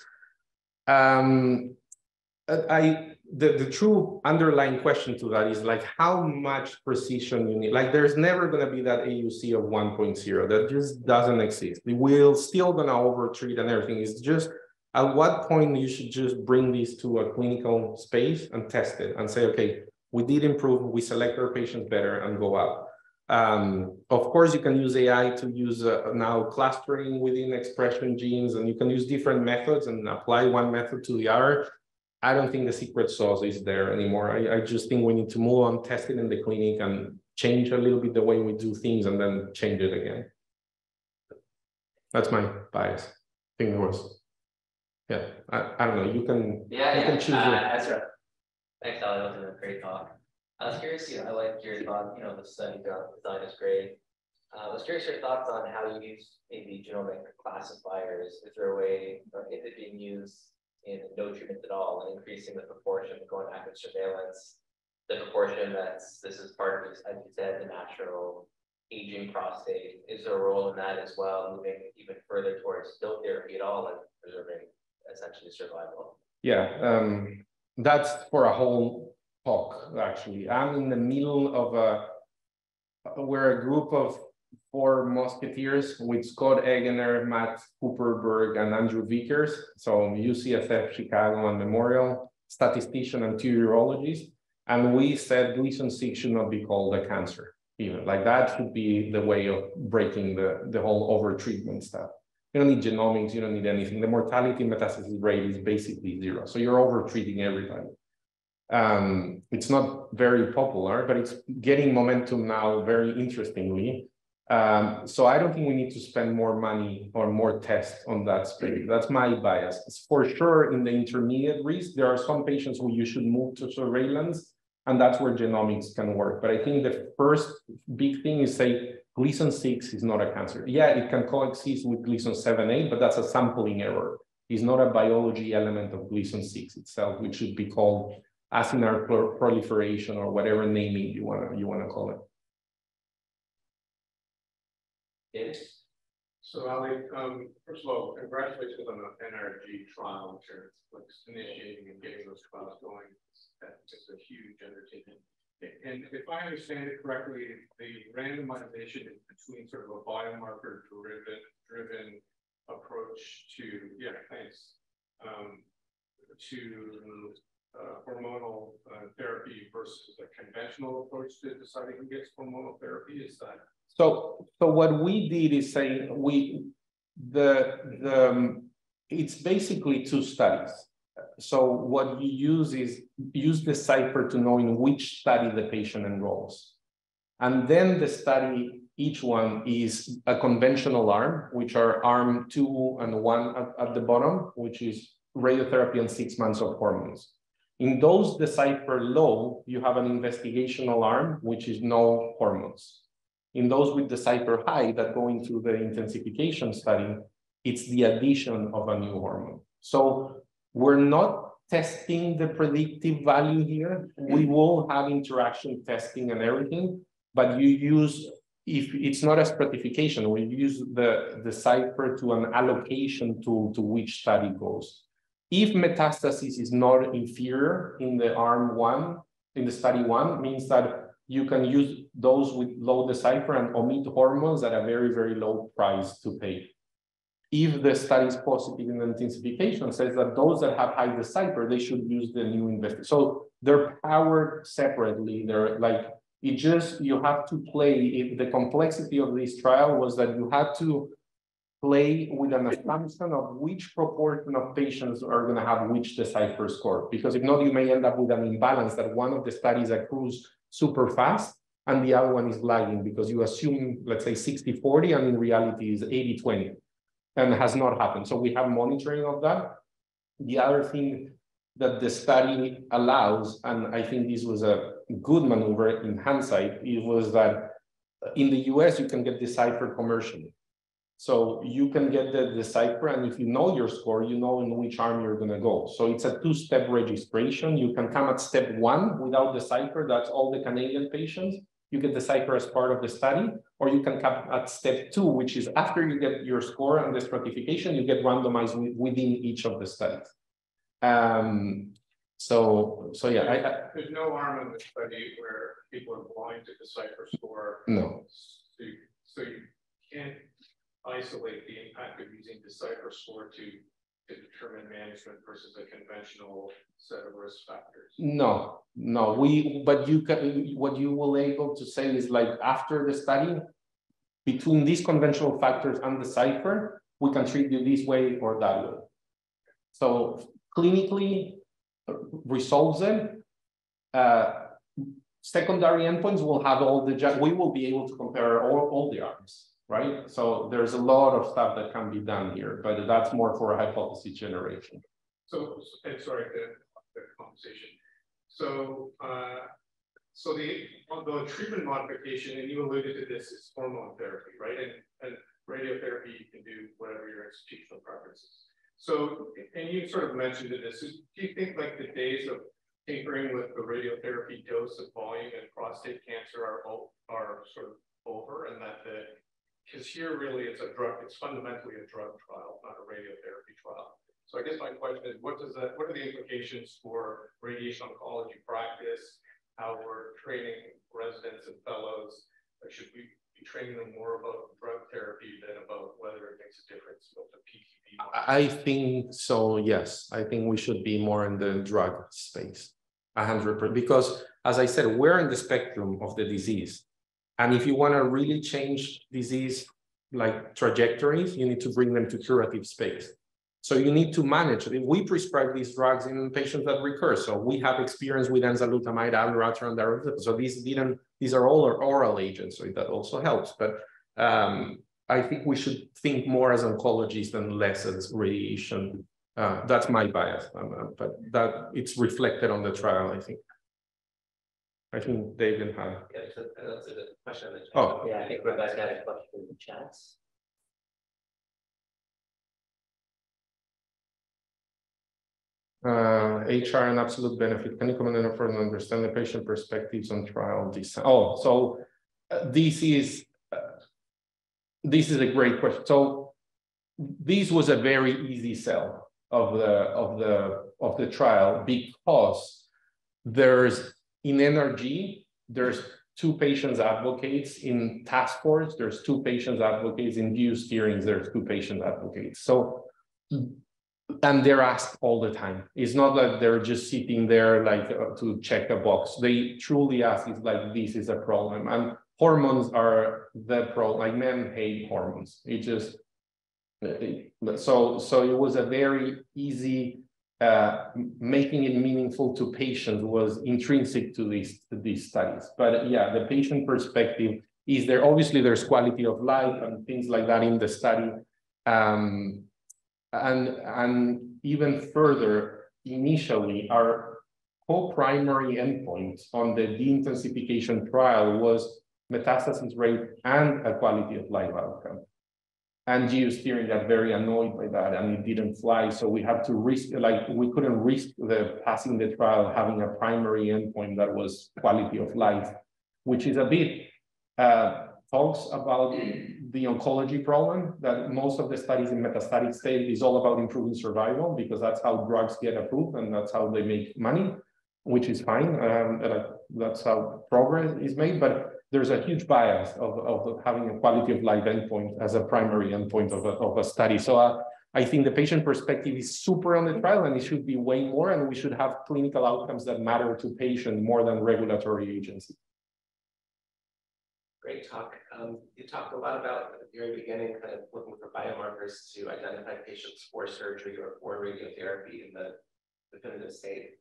The true underlying question to that is like how much precision you need. Like there's never going to be that AUC of 1.0. That just doesn't exist. We're still going to overtreat and everything. It's just at what point you should just bring these to a clinical space and test it and say, okay, we did improve. We select our patients better and go out. Of course, you can use AI to use now clustering within expression genes, and you can use different methods and apply one method to the other. I don't think the secret sauce is there anymore. I just think we need to move on, test it in the clinic, and change a little bit the way we do things, and then change it again. That's my bias. I think it was. Yeah, I don't know. You can, you can choose. That's right. Thanks, Ale. That was a great talk. I was curious, I like your thoughts, the study design is great. I was curious your thoughts on how you use maybe genomic classifiers. Is there a way, or is it being used in no treatment at all and increasing the proportion going active surveillance, the proportion that's, this is part of, as you said, the natural aging prostate? Is there a role in that as well, moving even further towards no therapy at all and preserving essentially survival? Yeah, that's for a whole talk, actually. I'm in the middle of we're a group of 4 musketeers with Scott Eggener, Matt Cooperberg, and Andrew Vickers. So UCSF, Chicago, and Memorial, statistician and 2 urologists. And we said Gleason 6 should not be called a cancer. Even like that should be the way of breaking the whole over-treatment stuff. You don't need genomics, you don't need anything. The mortality metastasis rate is basically 0. So you're over-treating everybody. It's not very popular, but it's getting momentum now very interestingly. So I don't think we need to spend more money or more tests on that space. That's my bias. It's for sure in the intermediate risk, there are some patients who you should move to surveillance, and that's where genomics can work. But I think the first big thing is say Gleason 6 is not a cancer. Yeah, it can coexist with Gleason 7, 8, but that's a sampling error. It's not a biology element of Gleason 6 itself, which should be called acinar proliferation or whatever naming you wanna call it. Yes. So Ale, first of all, congratulations on the NRG trial, which are initiating and getting those trials going. It's a huge undertaking. And if I understand it correctly, the randomization is between sort of a biomarker-driven approach to, to hormonal therapy versus a conventional approach to deciding who gets hormonal therapy. Is that? So what we did is say it's basically 2 studies. So what you use is Decipher to know in which study the patient enrolls. And then the study, each one is a conventional arm, which are arm 2 and 1 at the bottom, which is radiotherapy and 6 months of hormones. In those Decipher low, you have an investigational arm, which is no hormones. In those with Decipher high that go into the intensification study, it's the addition of a new hormone. So we're not testing the predictive value here. We will have interaction testing and everything, but you use, if it's not a stratification, we use the Decipher to an allocation tool to which study goes. If metastasis is not inferior in the arm 1, in the study 1, means that you can use those with low Decipher and omit hormones at a very, very low price to pay. If the study is positive in the intensification, says that those that have high Decipher, they should use the new investigation. So they're powered separately. They're like, it just, you have to play. If the complexity of this trial was that you had to play with an assumption of which proportion of patients are going to have which Decipher score. Because if not, you may end up with an imbalance that one of the studies accrues super fast and the other one is lagging because you assume, let's say, 60-40, and in reality is 80-20, and has not happened. So we have monitoring of that. The other thing that the study allows, and I think this was a good maneuver in hindsight, it was that in the US, you can get Decipher commercially. So you can get the Decipher, and if you know your score, you know in which arm you're going to go. So it's a 2-step registration. You can come at step 1 without Decipher. That's all the Canadian patients. You get Decipher as part of the study, or you can come at step 2, which is after you get your score and the stratification, you get randomized within each of the studies. So yeah, there's no arm in the study where people are blind to Decipher score. No. So you can't isolate the impact of using Decipher score to determine management versus a conventional set of risk factors? No, no. But you can, what you will able to say is like after the study, between these conventional factors and Decipher, we can treat you this way or that way. So clinically resolves them. Secondary endpoints will have all the, we will be able to compare all the arms, right? So there's a lot of stuff that can be done here, but that's more for a hypothesis generation. So, and sorry, the conversation. So, the treatment modification, and you alluded to this, is hormone therapy, right? And radiotherapy, you can do whatever your institutional preference is. So, and you sort of mentioned this, do you think like the days of tinkering with the radiotherapy dose of volume and prostate cancer are sort of over, and that the, because here really it's a drug, it's fundamentally a drug trial, not a radiotherapy trial. So I guess my question is, what does that, what are the implications for radiation oncology practice, how we're training residents and fellows? Like, should we be training them more about drug therapy than about whether it makes a difference with the PTB? I think so, yes. I think we should be more in the drug space, 100%. Because as I said, we're in the spectrum of the disease. And if you want to really change disease like trajectories, you need to bring them to curative space. So you need to manage. We prescribe these drugs in patients that recur. So we have experience with enzalutamide, abiraterone, darolutamide. So these are all oral agents, so that also helps. But I think we should think more as oncologists and less as radiation. That's my bias, but that it's reflected on the trial, I think. I think David had. Yeah, so that's a question. Oh, yeah, I think Rebecca had a question in the chat. HR and absolute benefit. Can you comment on further understand the patient perspectives on trial design? Oh, so this is a great question. So this was a very easy sell of the trial, because there's in NRG there's two patients advocates, in task force there's two patients advocates, in GU steerings there's two patient advocates. So, and they're asked all the time. It's not like they're just sitting there like to check a box. They truly ask, it's like, this is a problem. And hormones are the problem. Like, men hate hormones. It just, so it was a very easy, making it meaningful to patients was intrinsic to these studies. But yeah, the patient perspective is there. Obviously there's quality of life and things like that in the study. And even further, initially, our co-primary endpoints on the de-intensification trial was metastasis rate and a quality of life outcome. And GU steering got very annoyed by that, and it didn't fly. So we had to risk, like, we couldn't risk the passing the trial having a primary endpoint that was quality of life, which is a bit talks about the oncology problem, that most of the studies in metastatic state is all about improving survival, because that's how drugs get approved and that's how they make money, which is fine. That's how progress is made, but there's a huge bias of having a quality of life endpoint as a primary endpoint of a study. So I think the patient perspective is super on the trial, and it should be way more, and we should have clinical outcomes that matter to patients more than regulatory agencies. Great talk. You talked a lot about at the very beginning kind of looking for biomarkers to identify patients for surgery or for radiotherapy in the definitive state.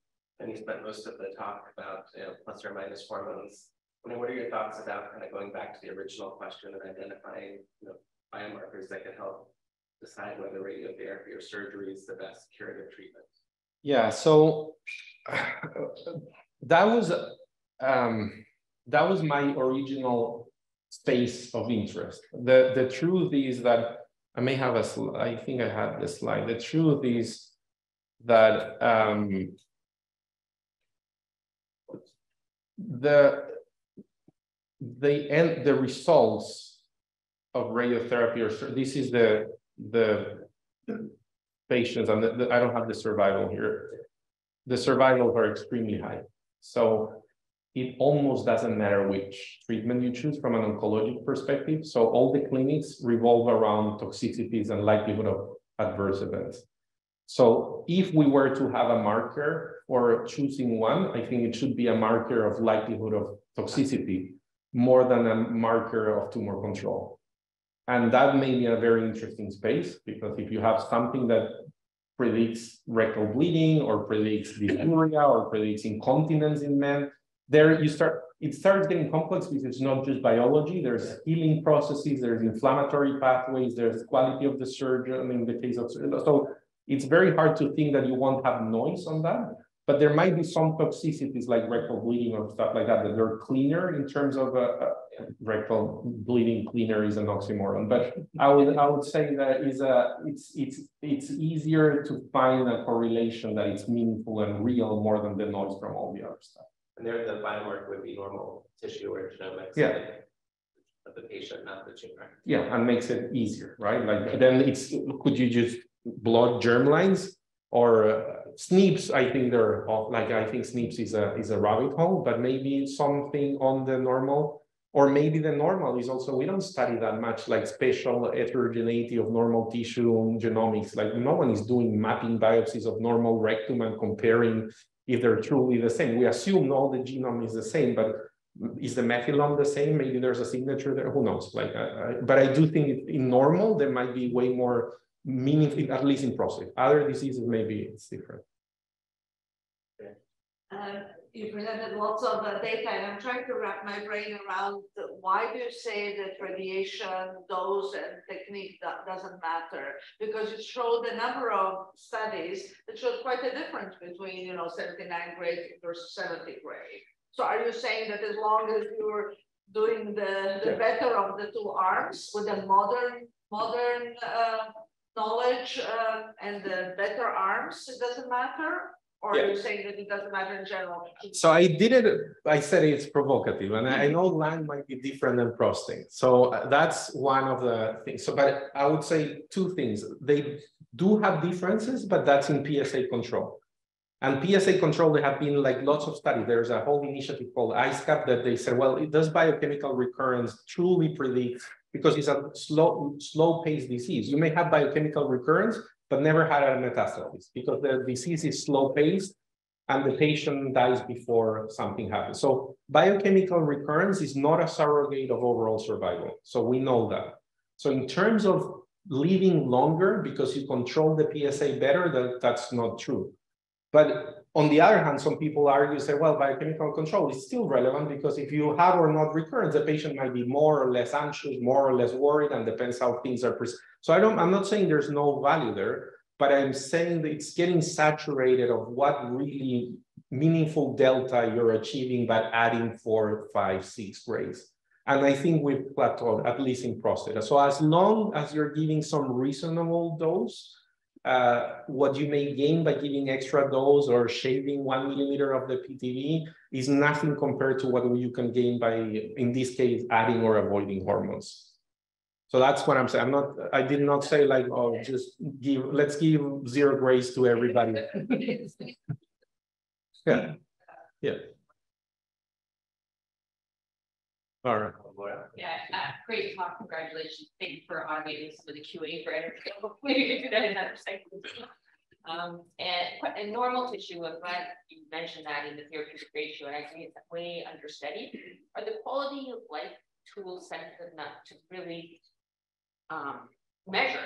And you spent most of the talk about, you know, plus or minus hormones. I mean, what are your thoughts about kind of going back to the original question and identifying, you know, biomarkers that can help decide whether radiotherapy or surgery is the best curative treatment? Yeah, so that was my original space of interest. The truth is that I may have a, I think I had this slide. The truth is that the results of radiotherapy, or this is the patients, and I don't have the survival here. The survivals are extremely high. So it almost doesn't matter which treatment you choose from an oncologic perspective. So all the clinics revolve around toxicities and likelihood of adverse events. So if we were to have a marker or choosing one, I think it should be a marker of likelihood of toxicity more than a marker of tumor control. And that may be a very interesting space, because if you have something that predicts rectal bleeding or predicts dysuria or predicts incontinence in men, there you start, it starts getting complex, because it's not just biology, there's healing processes, there's inflammatory pathways, there's quality of the surgeon in the case of, so it's very hard to think that you won't have noise on that, but there might be some toxicities like rectal bleeding or stuff like that, that they're cleaner in terms of rectal bleeding. Cleaner is an oxymoron, but I would say that is it's easier to find a correlation that it's meaningful and real more than the noise from all the other stuff. And there the biomarker would be normal tissue or genomics. Yeah. Of the patient, not the tumor. Yeah, and makes it easier, right? Like then it's, could you just blood germlines or SNPs? I think they're like, I think SNPs is a rabbit hole, but maybe something on the normal, or maybe the normal is also, we don't study that much like spatial heterogeneity of normal tissue genomics. Like no one is doing mapping biopsies of normal rectum and comparing if they're truly the same. We assume all the genome is the same, but is the methylome the same? Maybe there's a signature there, who knows? Like, but I do think in normal, there might be way more meaningful, at least in prostate. Other diseases, maybe it's different. Okay. You presented lots of data, and I'm trying to wrap my brain around why do you say that radiation, dose, and technique doesn't matter? Because you showed a number of studies that showed quite a difference between, you know, 79 grade versus 70 grade. So are you saying that as long as you're doing the better of the two arms with a modern knowledge and the better arms, it doesn't matter? Or yeah. You're saying that it doesn't matter in general? So I did it, I said it's provocative, and I know lung might be different than prostate. So that's one of the things. So, but I would say two things. They do have differences, but that's in PSA control. And PSA control, there have been like lots of studies. There's a whole initiative called ISCAP that they said, well, does biochemical recurrence truly predict, because it's a slow-paced disease. You may have biochemical recurrence, but never had a metastasis, because the disease is slow-paced and the patient dies before something happens. So biochemical recurrence is not a surrogate of overall survival. So we know that. So in terms of living longer because you control the PSA better, that's not true. But on the other hand, some people argue, say, well, biochemical control is still relevant, because if you have or not recurrence, the patient might be more or less anxious, more or less worried, and depends how things are presented. So I'm not saying there's no value there, but I'm saying that it's getting saturated of what really meaningful delta you're achieving by adding 4, 5, 6 grades. And I think we've plateaued, at least in prostate. So as long as you're giving some reasonable dose, what you may gain by giving extra dose or shaving 1 millimeter of the PTV is nothing compared to what you can gain by, in this case, adding or avoiding hormones. So that's what I'm saying. I did not say like, oh, just let's give 0 grades to everybody. Yeah. Yeah. All right. Yeah, great talk. Congratulations. Thank you for automating this with a QA for energy. Maybe you can do that in another second. And normal tissue, I'm glad you mentioned that in the therapeutic ratio, and I think it's way understudied. Are the quality of life tools sensitive enough to really measure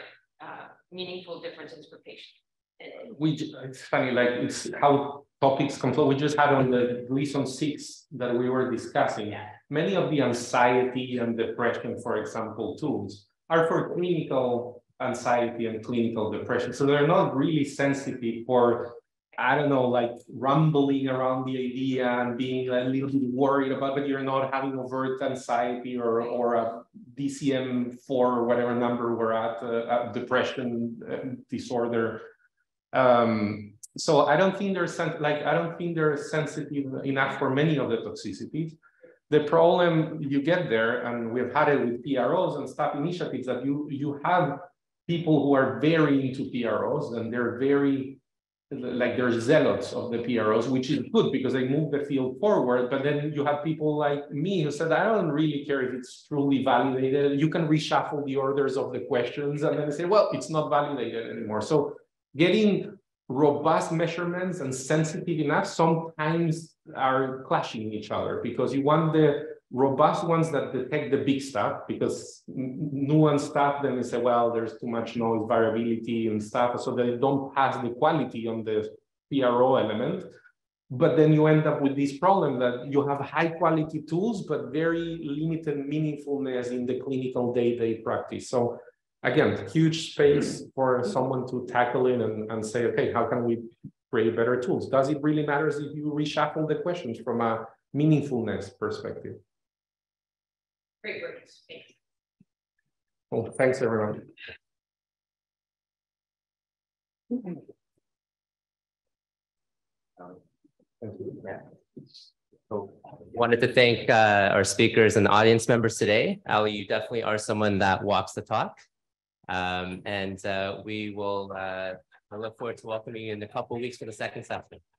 meaningful differences for patients? It's funny, like it's how topics conflict. We just had on the Gleason 6 that we were discussing. Yeah. Many of the anxiety and depression, for example, tools are for clinical anxiety and clinical depression. So they're not really sensitive for, I don't know, like rumbling around the idea and being a little bit worried about, but you're not having overt anxiety or a DCM-4 or whatever number we're at depression disorder. So I don't think they're sensitive enough for many of the toxicities. The problem you get there, and we've had it with PROs and staff initiatives, that you have people who are very into PROs and they're very, like they're zealots of the PROs, which is good because they move the field forward. But then you have people like me who said, I don't really care if it's truly validated. You can reshuffle the orders of the questions and then they say, well, it's not validated anymore. So getting robust measurements and sensitive enough sometimes are clashing each other, because you want the robust ones that detect the big stuff, because nuanced stuff, then they say, well, there's too much noise, variability and stuff, so they don't pass the quality on the PRO element. But then you end up with this problem that you have high quality tools, but very limited meaningfulness in the clinical day-to-day practice. So again, huge space for someone to tackle it and say, okay, how can we create better tools? Does it really matter if you reshuffle the questions from a meaningfulness perspective? Great work. Thank you. Well, thanks everyone. Thank you. So, wanted to thank our speakers and audience members today. Ale, you definitely are someone that walks the talk. I look forward to welcoming you in a couple of weeks for the second session.